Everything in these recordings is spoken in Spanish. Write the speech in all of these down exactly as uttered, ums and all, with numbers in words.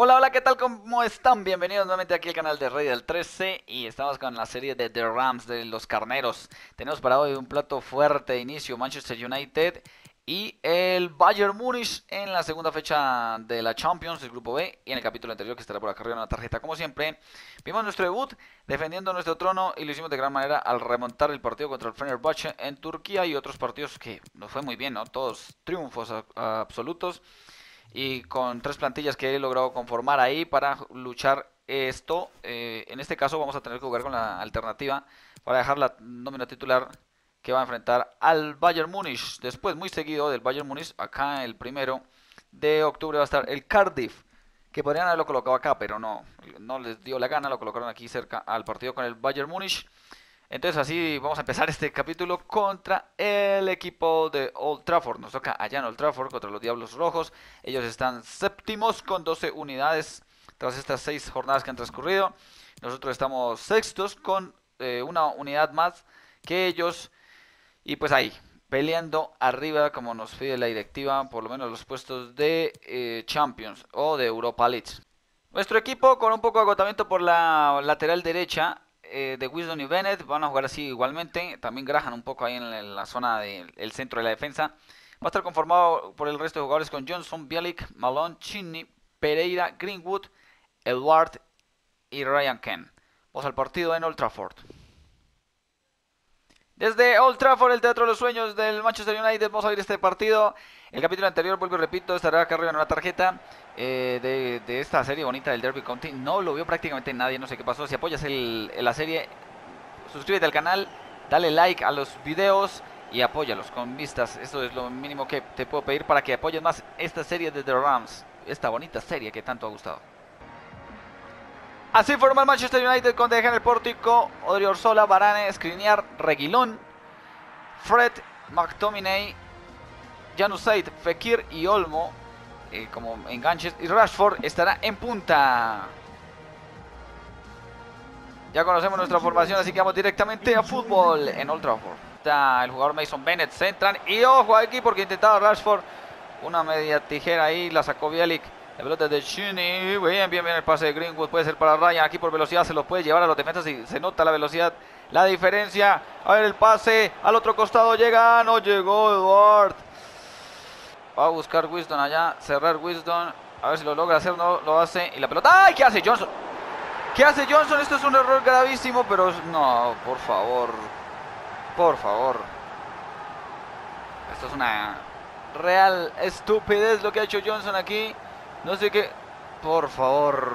Hola, hola, ¿qué tal? ¿Cómo están? Bienvenidos nuevamente aquí al canal de Redyel trece y estamos con la serie de The Rams, de los carneros. Tenemos para hoy un plato fuerte de inicio, Manchester United y el Bayern Múnich en la segunda fecha de la Champions, del grupo B. Y en el capítulo anterior, que estará por acá arriba en la tarjeta, como siempre, vimos nuestro debut defendiendo nuestro trono y lo hicimos de gran manera al remontar el partido contra el Fenerbahce en Turquía y otros partidos que nos fue muy bien, ¿no? Todos triunfos absolutos. Y con tres plantillas que he logrado conformar ahí para luchar esto. Eh, en este caso vamos a tener que jugar con la alternativa para dejar la nómina titular que va a enfrentar al Bayern Múnich. Después, muy seguido del Bayern Múnich, acá el primero de octubre va a estar el Cardiff, que podrían haberlo colocado acá, pero no, no les dio la gana, lo colocaron aquí cerca al partido con el Bayern Múnich. Entonces así vamos a empezar este capítulo contra el equipo de Old Trafford. Nos toca allá en Old Trafford contra los Diablos Rojos. Ellos están séptimos con doce unidades tras estas seis jornadas que han transcurrido. Nosotros estamos sextos con eh, una unidad más que ellos. Y pues ahí, peleando arriba como nos pide la directiva, por lo menos los puestos de eh, Champions o de Europa League. Nuestro equipo con un poco de agotamiento por la lateral derecha. Eh, de Wisdom y Bennett van a jugar así igualmente. También Graham un poco ahí en la zona del de, centro de la defensa. Va a estar conformado por el resto de jugadores con Johnson, Bialik, Malone, Chini, Pereira, Greenwood, Edward y Ryan Kent. Vamos al partido en Old Trafford. Desde Old Trafford, el Teatro de los Sueños del Manchester United, vamos a ver este partido. El capítulo anterior, vuelvo y repito, estará acá arriba en una tarjeta eh, de, de esta serie bonita del Derby County. No lo vio prácticamente nadie, no sé qué pasó. Si apoyas el, la serie, suscríbete al canal, dale like a los videos y apóyalos con vistas. Esto es lo mínimo que te puedo pedir para que apoyes más esta serie de The Rams, esta bonita serie que tanto ha gustado. Así forma el Manchester United con De Gea en el pórtico, Odri Orzola, Varane, Skriniar, Reguilón, Fred, McTominay, Januzaj, Fekir y Olmo eh, como enganches, y Rashford estará en punta. Ya conocemos nuestra formación, así que vamos directamente a fútbol en Old Trafford. Está el jugador Mason Bennett, centran y ojo aquí porque intentaba Rashford una media tijera ahí, la sacó Bialik. La pelota de Chini, bien, bien, bien el pase de Greenwood, puede ser para Ryan, aquí por velocidad se los puede llevar a los defensas y se nota la velocidad, la diferencia. A ver el pase, al otro costado llega, no llegó Edward. Va a buscar Winston allá, cerrar Winston, a ver si lo logra hacer, no lo hace, y la pelota, ¡ay! ¿Qué hace Johnson? ¿Qué hace Johnson? Esto es un error gravísimo, pero no, por favor, por favor. Esto es una real estupidez lo que ha hecho Johnson aquí. No sé qué, por favor,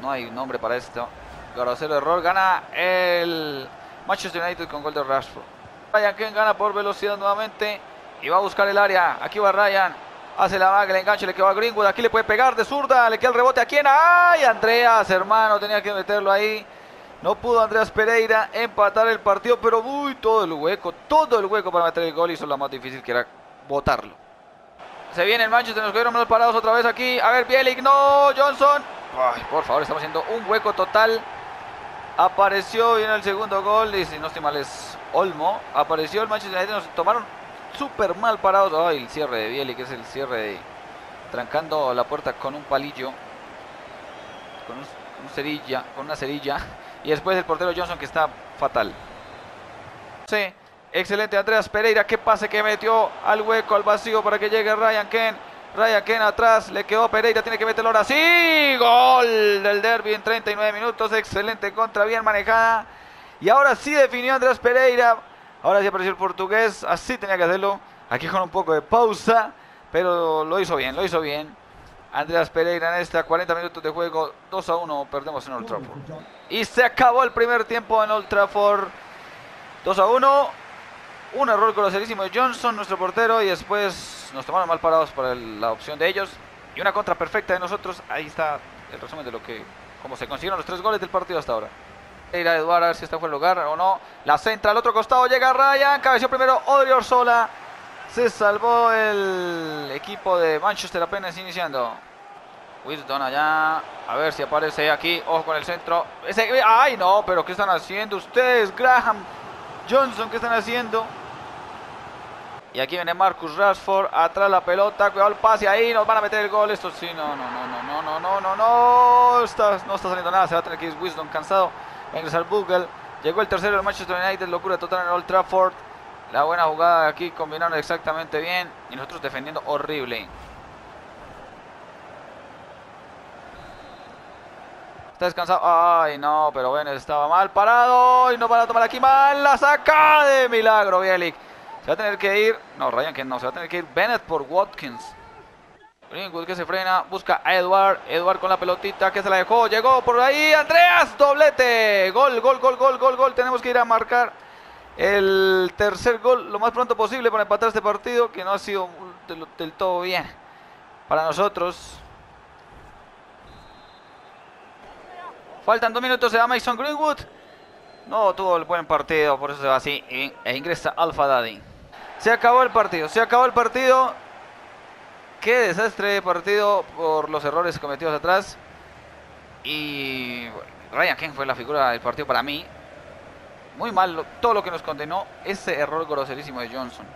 no hay nombre para esto. Grosero error, gana el Manchester United con gol de Rashford. Ryan Kent gana por velocidad nuevamente y va a buscar el área. Aquí va Ryan, hace la magia, le enganche, le quedó a Greenwood. Aquí le puede pegar de zurda, le queda el rebote. ¿A quién? ¡Ay, Andreas, hermano! Tenía que meterlo ahí. No pudo Andreas Pereira empatar el partido, pero uy, todo el hueco, todo el hueco para meter el gol. Hizo lo más difícil que era botarlo. Se viene el Manchester, nos quedaron mal parados otra vez aquí. A ver, Bielick, no, Johnson. Ay, por favor, estamos haciendo un hueco total. Apareció, viene el segundo gol. Y si no estoy mal es Olmo. Apareció el Manchester United, nos tomaron súper mal parados. Ay, el cierre de Bielick, es el cierre de... Trancando la puerta con un palillo. Con un, un cerilla, con una cerilla. Y después el portero Johnson que está fatal. Sí. Excelente Andreas Pereira, qué pase que metió al hueco, al vacío para que llegue Ryan Kent. Ryan Kent atrás, le quedó Pereira, tiene que meterlo ahora sí. Gol del Derby en treinta y nueve minutos, excelente contra, bien manejada. Y ahora sí definió Andreas Pereira, ahora sí apareció el portugués, así tenía que hacerlo. Aquí con un poco de pausa, pero lo hizo bien, lo hizo bien. Andreas Pereira en esta, cuarenta minutos de juego, dos a uno, perdemos en Old Trafford. Y se acabó el primer tiempo en Old Trafford, dos a uno. Un error groserísimo de Johnson, nuestro portero, y después nos tomaron mal parados para el, la opción de ellos. Y una contra perfecta de nosotros. Ahí está el resumen de lo que, cómo se consiguieron los tres goles del partido hasta ahora. Ir a Eduardo a ver si está fuera de lugar o no. La centra al otro costado, llega Ryan, cabeció primero Odri Orzola. Se salvó el equipo de Manchester apenas iniciando. Winston allá, a ver si aparece aquí, ojo con el centro. Ese, ¡ay no! ¿Pero qué están haciendo ustedes, Graham? Johnson, ¿qué están haciendo? Y aquí viene Marcus Rashford, atrás la pelota, cuidado el pase, ahí nos van a meter el gol, esto sí, no, no, no, no, no, no, no, no, no, está, no está saliendo nada, se va a tener que ir Wisdom cansado, va a ingresar Bugle, llegó el tercero del Manchester United, locura total en Old Trafford, la buena jugada aquí, combinaron exactamente bien, y nosotros defendiendo horrible. Está descansado, ay no, pero bueno, estaba mal parado, y no van a tomar aquí mal, la saca de milagro, Bielik. Se va a tener que ir, no, Ryan que no, se va a tener que ir Bennett por Watkins. Greenwood que se frena, busca a Edward, Edward con la pelotita que se la dejó, llegó por ahí, Andreas, doblete, gol, gol, gol, gol, gol, gol, tenemos que ir a marcar el tercer gol lo más pronto posible para empatar este partido que no ha sido del, del todo bien para nosotros. Faltan dos minutos, se da Mason Greenwood. No tuvo el buen partido, por eso se va así e ingresa Alpha Daddy. Se acabó el partido, se acabó el partido. Qué desastre de partido por los errores cometidos atrás. Y bueno, Ryan King fue la figura del partido para mí. Muy mal lo, todo lo que nos condenó ese error groserísimo de Johnson.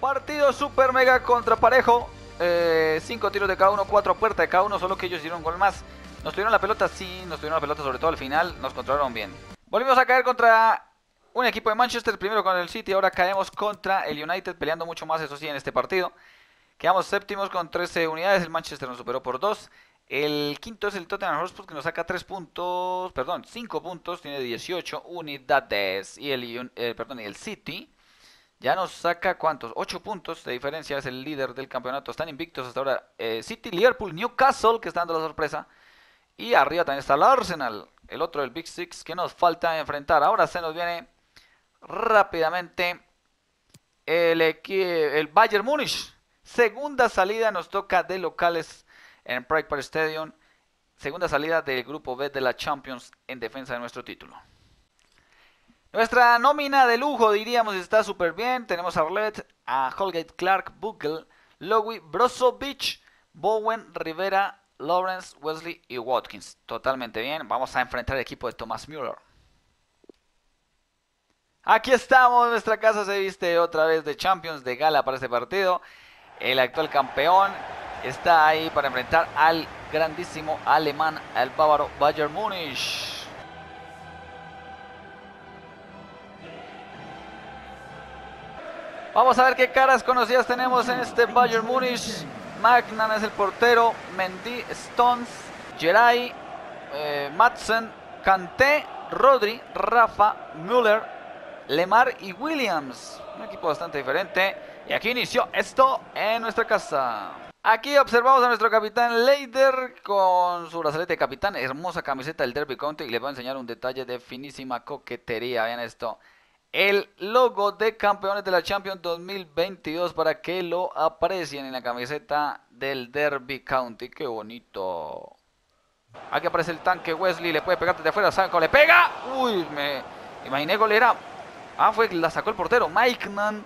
Partido super mega contra parejo. Eh, cinco tiros de cada uno, cuatro puertas de cada uno, solo que ellos dieron un gol más. Nos tuvieron la pelota, sí, nos tuvieron la pelota, sobre todo al final, nos controlaron bien. Volvimos a caer contra un equipo de Manchester, primero con el City, ahora caemos contra el United, peleando mucho más, eso sí, en este partido. Quedamos séptimos con trece unidades, el Manchester nos superó por dos. El quinto es el Tottenham Hotspur que nos saca tres puntos, perdón, cinco puntos, tiene dieciocho unidades. Y el, eh, perdón, y el City ya nos saca, ¿cuántos? ocho puntos de diferencia, es el líder del campeonato. Están invictos hasta ahora eh, City, Liverpool, Newcastle, que está dando la sorpresa. Y arriba también está el Arsenal, el otro del Big Six que nos falta enfrentar. Ahora se nos viene rápidamente el, el Bayern Múnich. Segunda salida nos toca de locales en Pride Park Stadium. Segunda salida del grupo B de la Champions en defensa de nuestro título. Nuestra nómina de lujo diríamos está súper bien. Tenemos a Arlett, a Holgate, Clark, Bugle, Lowy, Brozovic, Bowen, Rivera, Lawrence, Wesley y Watkins. Totalmente bien. Vamos a enfrentar al equipo de Thomas Müller. Aquí estamos. Nuestra casa se viste otra vez de Champions, de gala para este partido. El actual campeón está ahí para enfrentar al grandísimo alemán, al bávaro Bayern Múnich. Vamos a ver qué caras conocidas tenemos en este Bayern Múnich. Magnan es el portero, Mendy, Stones, Geray, eh, Madsen, Kanté, Rodri, Rafa, Müller, Lemar y Williams. Un equipo bastante diferente. Y aquí inició esto en nuestra casa. Aquí observamos a nuestro capitán Leider con su brazalete de capitán. Hermosa camiseta del Derby County. Y les voy a enseñar un detalle de finísima coquetería. Vean esto. El logo de campeones de la Champions dos mil veintidós para que lo aprecien en la camiseta del Derby County. ¡Qué bonito! Aquí aparece el tanque Wesley, le puede pegar desde afuera, saco, le pega. ¡Uy! Me imaginé golera. Ah, fue la sacó el portero, Mike Mann.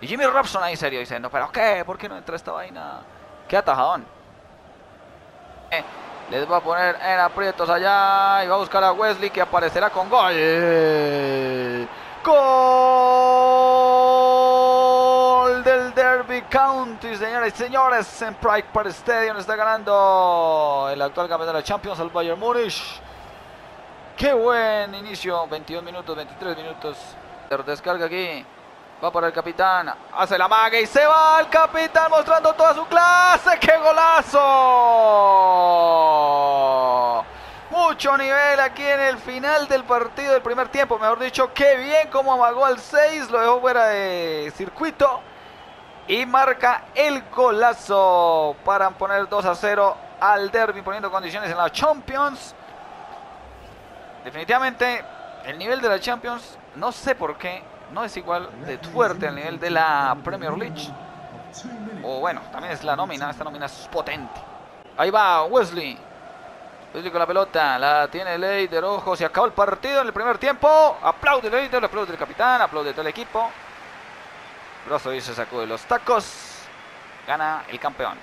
Y Jimmy Robson ahí serio diciendo, ¿pero qué? ¿Por qué no entra esta vaina? ¡Qué atajadón! Eh, les va a poner en aprietos allá y va a buscar a Wesley que aparecerá con gol. Gol del Derby County, señores y señores, en Pride Park Stadium está ganando el actual campeón de la Champions, el Bayern Múnich. Qué buen inicio, veintidós minutos, veintitrés minutos. Descarga aquí, va para el capitán, hace la maga y se va el capitán mostrando toda su clase. ¡Qué golazo! Mucho nivel aquí en el final del partido, del primer tiempo, mejor dicho. Qué bien como amagó al seis, lo dejó fuera de circuito y marca el golazo para poner dos a cero al Derby, poniendo condiciones en la Champions. Definitivamente el nivel de la Champions, no sé por qué, no es igual de fuerte al nivel de la Premier League. O bueno, también es la nómina, esta nómina es potente. Ahí va Wesley. Wesley con la pelota, la tiene Leider, ojo, se acabó el partido en el primer tiempo. Aplaude Leider, aplaude el capitán, aplaude todo el equipo. Brozovic se sacó de los tacos, gana el campeón.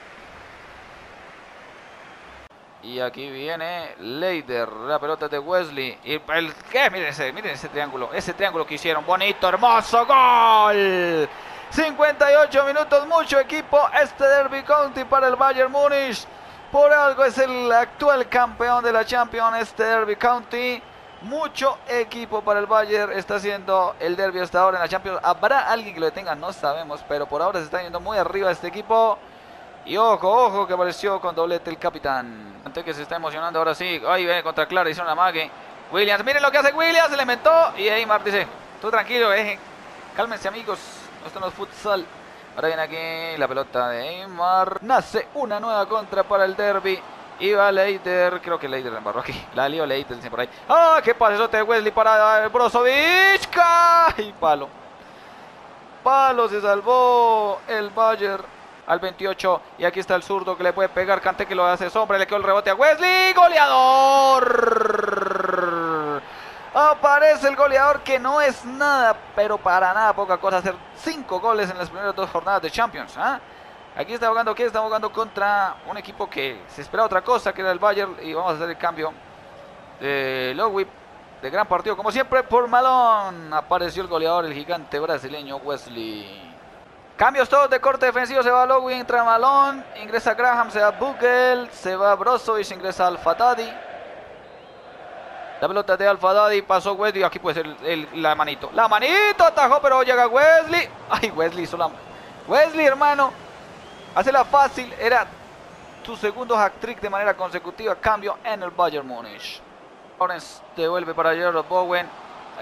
Y aquí viene Leider, la pelota es de Wesley. Y el, ¿qué? Miren ese, miren ese triángulo, ese triángulo que hicieron, bonito, hermoso, gol. cincuenta y ocho minutos, mucho equipo este Derby County para el Bayern Múnich. Por algo es el actual campeón de la Champions, este Derby County. Mucho equipo para el Bayern está haciendo el derby hasta ahora en la Champions. Habrá alguien que lo detenga, no sabemos, pero por ahora se está yendo muy arriba este equipo. Y ojo, ojo, que apareció con doblete el capitán. Antes que se está emocionando ahora sí. Ahí viene contra Clara, hizo una mague. Williams, miren lo que hace Williams, se le mentó. Y Neymar dice, tú tranquilo, eh. Cálmense amigos, esto no es futsal. Ahora viene aquí la pelota de Neymar. Nace una nueva contra para el derby. Y va Leiter, creo que Leiter la embarró aquí. La lío Leiter, dice por ahí. ¡Ah! ¡Oh, qué pasesote de Wesley para Brozovic! ¡Ay, palo! Palo, se salvó el Bayern al veintiocho. Y aquí está el zurdo que le puede pegar. Kanté que lo hace sombra. Le quedó el rebote a Wesley. ¡Goleador! Aparece el goleador que no es nada, pero para nada poca cosa hacer cinco goles en las primeras dos jornadas de Champions. ¿Ah? ¿eh? Aquí está jugando, aquí está jugando contra un equipo que se esperaba otra cosa, que era el Bayern. Y vamos a hacer el cambio de Lowi, de gran partido, como siempre, por Malón. Apareció el goleador, el gigante brasileño Wesley. Cambios todos de corte defensivo, se va Lowi, entra Malón, ingresa Graham, se va Bugel, se va Brozovic, ingresa Alfatadi. La pelota de Alfatadi, pasó Wesley, aquí puede ser el, el, la manito. La manito atajó, pero llega Wesley. Ay, Wesley hizo la... Wesley, hermano. Hace la fácil, era su segundo hat-trick de manera consecutiva, cambio en el Bayern Múnich. Lawrence devuelve para Gerard Bowen,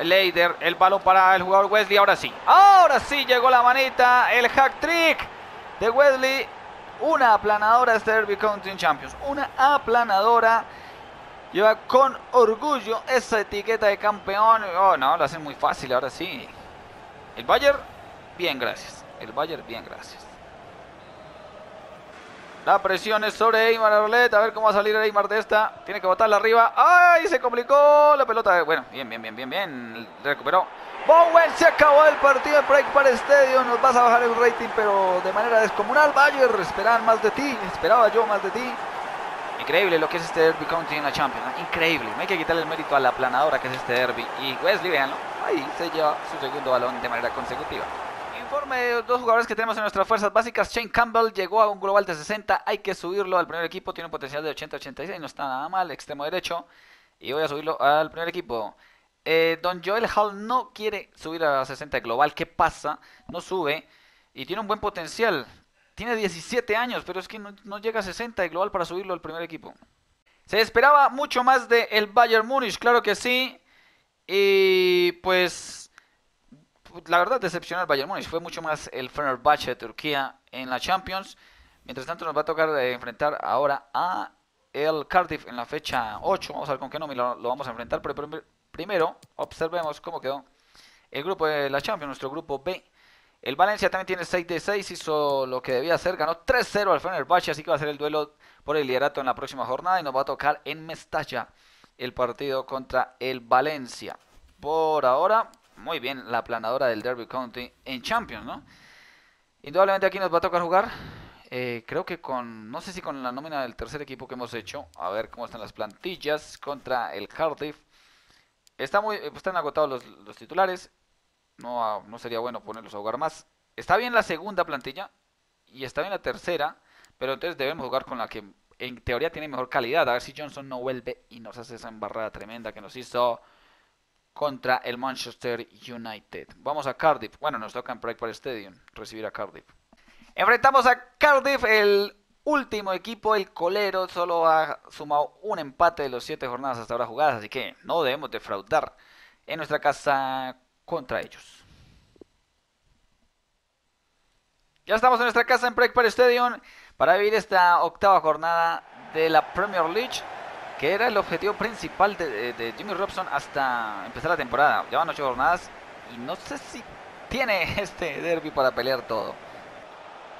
Leider, el balón para el jugador Wesley, ahora sí. Ahora sí llegó la manita, el hat-trick de Wesley. Una aplanadora este Derby County Champions, una aplanadora. Lleva con orgullo esa etiqueta de campeón. Oh no, lo hacen muy fácil, ahora sí. El Bayern, bien gracias, el Bayern, bien gracias. La presión es sobre Eymar Arlet. A ver cómo va a salir Eymar de esta. Tiene que botarla arriba. ¡Ay! Se complicó la pelota. Bueno, bien, bien, bien, bien, bien. Recuperó. Bowen, se acabó el partido en Pride Park Stadium. Nos vas a bajar el rating, pero de manera descomunal. Bayern, esperaban más de ti. Esperaba yo más de ti. Increíble lo que es este Derby County en la Champions. Increíble. No hay que quitarle el mérito a la aplanadora que es este Derby. Y Wesley, véanlo. Ahí se lleva su segundo balón de manera consecutiva. Informe de dos jugadores que tenemos en nuestras fuerzas básicas. Shane Campbell llegó a un global de sesenta. Hay que subirlo al primer equipo. Tiene un potencial de ochenta a ochenta y seis. No está nada mal. Extremo derecho. Y voy a subirlo al primer equipo. Eh, Don Joel Hall no quiere subir a sesenta global. ¿Qué pasa? No sube. Y tiene un buen potencial. Tiene diecisiete años. Pero es que no, no llega a sesenta de global para subirlo al primer equipo. Se esperaba mucho más de el Bayern Múnich. Claro que sí. Y pues... la verdad, decepcionó el Bayern Múnich. Fue mucho más el Fenerbahce de Turquía en la Champions. Mientras tanto, nos va a tocar enfrentar ahora a el Cardiff en la fecha ocho. Vamos a ver con qué nómina lo vamos a enfrentar. Pero primero, observemos cómo quedó el grupo de la Champions, nuestro grupo B. El Valencia también tiene seis de seis. Hizo lo que debía hacer. Ganó tres cero al Fenerbahce. Así que va a ser el duelo por el liderato en la próxima jornada. Y nos va a tocar en Mestalla el partido contra el Valencia. Por ahora... muy bien la aplanadora del Derby County en Champions, ¿no? Indudablemente aquí nos va a tocar jugar. Eh, creo que con... no sé si con la nómina del tercer equipo que hemos hecho. A ver cómo están las plantillas contra el Cardiff. Está muy, están agotados los, los titulares. No, no sería bueno ponerlos a jugar más. Está bien la segunda plantilla. Y está bien la tercera. Pero entonces debemos jugar con la que en teoría tiene mejor calidad. A ver si Johnson no vuelve y nos hace esa embarrada tremenda que nos hizo... contra el Manchester United. Vamos a Cardiff. Bueno, nos toca en Pride Park Stadium recibir a Cardiff. Enfrentamos a Cardiff, el último equipo, el colero. Solo ha sumado un empate de los siete jornadas hasta ahora jugadas. Así que no debemos defraudar en nuestra casa contra ellos. Ya estamos en nuestra casa en Pride Park Stadium para vivir esta octava jornada de la Premier League, que era el objetivo principal de, de, de Jimmy Robson hasta empezar la temporada. Ya van ocho jornadas y no sé si tiene este derby para pelear todo.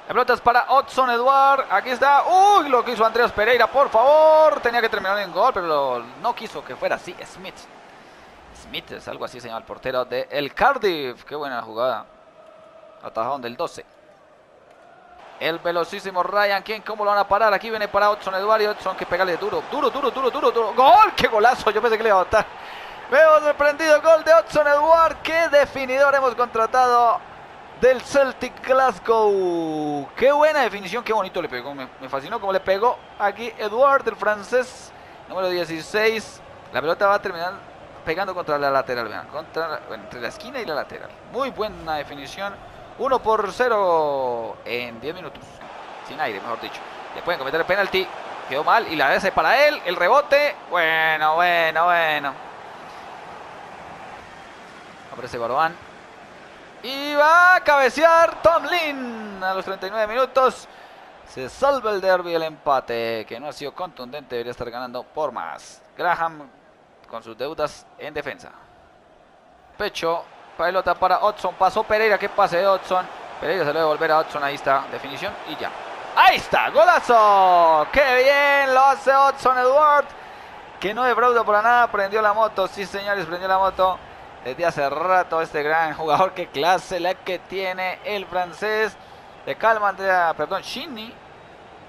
La pelota es para Hudson Edward. Aquí está. ¡Uy! Lo que hizo Andrés Pereira, por favor. Tenía que terminar en gol, pero lo, no quiso que fuera así. Smith. Smith es algo así, señor, el portero de el Cardiff. Qué buena jugada. Atajón del doce. El velocísimo Ryan King, ¿cómo lo van a parar? Aquí viene para Hudson Edward y Hudson que pegarle duro, duro, duro, duro, duro, duro. ¡Gol! ¡Qué golazo! Yo pensé que le iba a botar. Veo sorprendido el gol de Hudson Edward. ¡Qué definidor hemos contratado! del Celtic Glasgow. Qué buena definición, qué bonito le pegó. Me, me fascinó cómo le pegó aquí Eduard, el francés, número dieciséis. La pelota va a terminar pegando contra la lateral, vean, contra, bueno, entre la esquina y la lateral. Muy buena definición. uno por cero en diez minutos. Sin aire, mejor dicho. Le pueden cometer el penalti. Quedó mal y la hace para él. El rebote. Bueno, bueno, bueno. Aparece Gorbán. Y va a cabecear Tomlin a los treinta y nueve minutos. Se salva el derbi, el empate, que no ha sido contundente, debería estar ganando por más. Graham con sus deudas en defensa. Pecho, pelota para Hodgson, pasó Pereira, que pase de Hodgson. Pereira se lo devolverá a Hodgson, ahí está, definición y ya. ¡Ahí está! ¡Golazo! ¡Qué bien lo hace Hodgson Edward! Que no defrauda para nada, prendió la moto, sí señores, prendió la moto. Desde hace rato este gran jugador, qué clase la que tiene el francés. De calma, Andrea, perdón, Chini.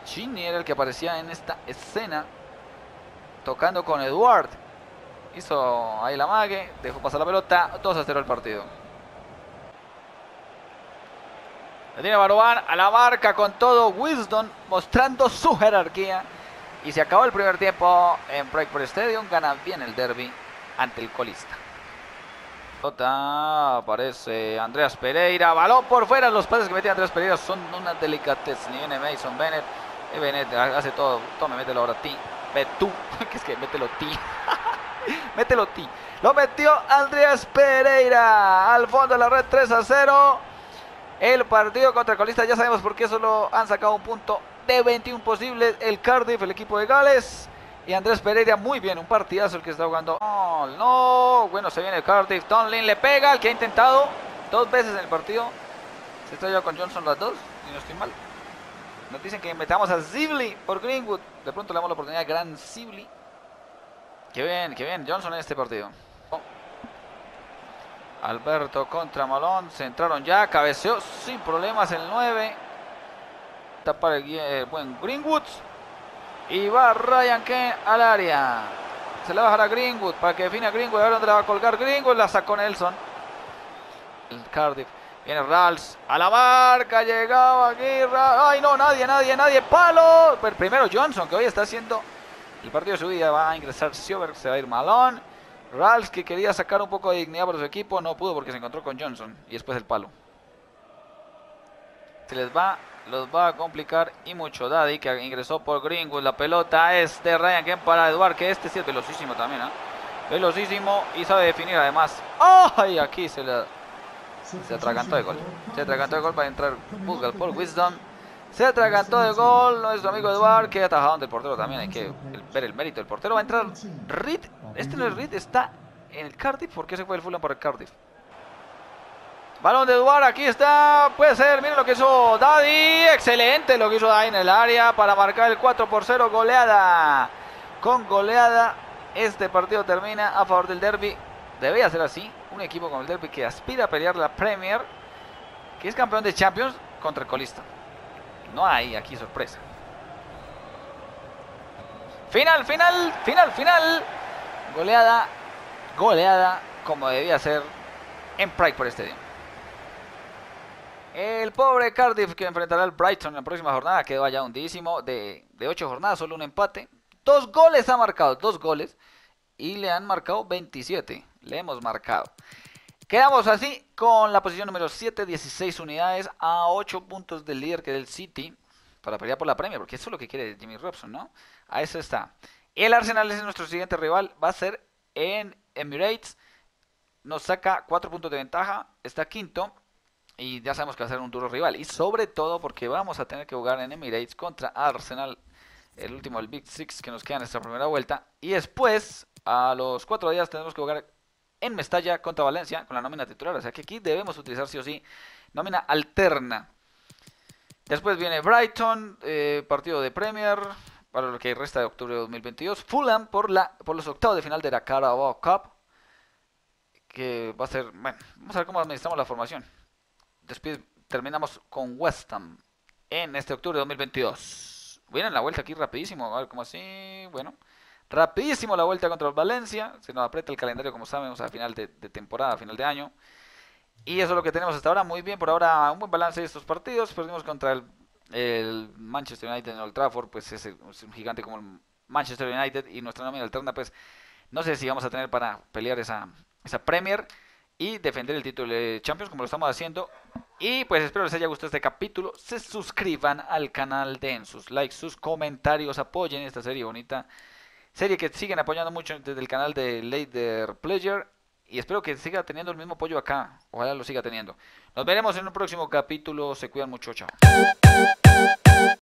Chini era el que aparecía en esta escena, tocando con Eduard. Hizo ahí la mague, dejó pasar la pelota, dos a cero el partido. Le tiene Barován a la marca con todo, Wisdom mostrando su jerarquía. Y se acabó el primer tiempo en Pride Park Stadium, gana bien el derbi ante el colista. Aparece Andreas Pereira, balón por fuera. Los pases que mete Andreas Pereira son una delicatez. Ni viene Mason Bennett, y Bennett hace todo. Tome, mételo ahora ti, ve tú, que es que mételo ti, mételo ti. Lo metió Andreas Pereira al fondo de la red, tres a cero. El partido contra el colista, ya sabemos por qué solo han sacado un punto de veintiuno posibles. El Cardiff, el equipo de Gales. Y Andrés Pereira, muy bien, un partidazo el que está jugando. No, no, bueno, se viene el Cardiff. Tomlin le pega, el que ha intentado dos veces en el partido. Se estrelló con Johnson las dos, si no estoy mal. Nos dicen que metamos a Zibli por Greenwood. De pronto le damos la oportunidad a Gran Zibli. Qué bien, qué bien, Johnson en este partido. Oh. Alberto contra Malón, se entraron ya, cabeceó sin problemas el nueve. Tapar el, el buen Greenwood. Y va Ryan Kane al área. Se la va a dejar a Greenwood para que define a Greenwood. A ver dónde la va a colgar Greenwood. La sacó Nelson. El Cardiff. Viene Rals. A la marca. Llegaba aquí. Ra Ay, no, nadie, nadie, nadie. Palo. Pero primero Johnson, que hoy está haciendo el partido de su vida. Va a ingresar Sjöberg. Se va a ir Malone. Rals, que quería sacar un poco de dignidad para su equipo. No pudo porque se encontró con Johnson. Y después el palo. Se les va. Los va a complicar y mucho. Daddy, que ingresó por Greenwood. La pelota es de Ryan Kemp para Eduard, que este sí es velocísimo también, ¿eh? Velocísimo y sabe definir además. ¡Ay! ¡Oh! Aquí se le se atragantó de gol. Se atragantó de gol para entrar Busgal por Wisdom. Se atragantó de gol nuestro amigo Eduard, que ha atajado del portero también. Hay que ver el mérito. El portero va a entrar Reed. Este no es Reed, está en el Cardiff. ¿Por qué se fue el Fulham para el Cardiff? Balón de Eduard, aquí está, puede ser, miren lo que hizo Daddy, excelente lo que hizo Daddy en el área para marcar el cuatro por cero, goleada, con goleada, este partido termina a favor del derbi, debería ser así, un equipo como el derbi que aspira a pelear la Premier, que es campeón de Champions contra el colista, no hay aquí sorpresa. Final, final, final, final, goleada, goleada, como debía ser en Pride Park Stadium. El pobre Cardiff, que enfrentará al Brighton en la próxima jornada, quedó allá hundidísimo. De, de ocho jornadas, solo un empate. Dos goles ha marcado, dos goles. Y le han marcado veintisiete. Le hemos marcado. Quedamos así con la posición número siete, dieciséis unidades a ocho puntos del líder, que es el City, para pelear por la Premier, porque eso es lo que quiere Jimmy Robson, ¿no? A eso está. El Arsenal es nuestro siguiente rival, va a ser en Emirates. Nos saca cuatro puntos de ventaja, está quinto. Y ya sabemos que va a ser un duro rival. Y sobre todo porque vamos a tener que jugar en Emirates contra Arsenal. El último, el Big Six, que nos queda en nuestra primera vuelta. Y después, a los cuatro días, tenemos que jugar en Mestalla contra Valencia con la nómina titular. O sea que aquí debemos utilizar sí o sí nómina alterna. Después viene Brighton, eh, partido de Premier, para lo que resta de octubre de dos mil veintidós. Fulham por, la, por los octavos de final de la Carabao Cup. Que va a ser... Bueno, vamos a ver cómo administramos la formación. Después terminamos con West Ham en este octubre de dos mil veintidós. Vienen la vuelta aquí rapidísimo. A ver cómo así. Bueno, rapidísimo la vuelta contra el Valencia. Se nos aprieta el calendario, como sabemos, a final de, de temporada, a final de año. Y eso es lo que tenemos hasta ahora. Muy bien, por ahora un buen balance de estos partidos. Perdimos contra el, el Manchester United en Old Trafford, pues es, es un gigante como el Manchester United, y nuestra nómina alterna, pues no sé si vamos a tener para pelear esa, esa Premier y defender el título de Champions como lo estamos haciendo. Y pues espero les haya gustado este capítulo. Se suscriban al canal, den sus likes, sus comentarios, apoyen esta serie bonita. Serie que siguen apoyando mucho desde el canal de Later Pleasure. Y espero que siga teniendo el mismo apoyo acá. Ojalá lo siga teniendo. Nos veremos en un próximo capítulo. Se cuidan mucho. Chao.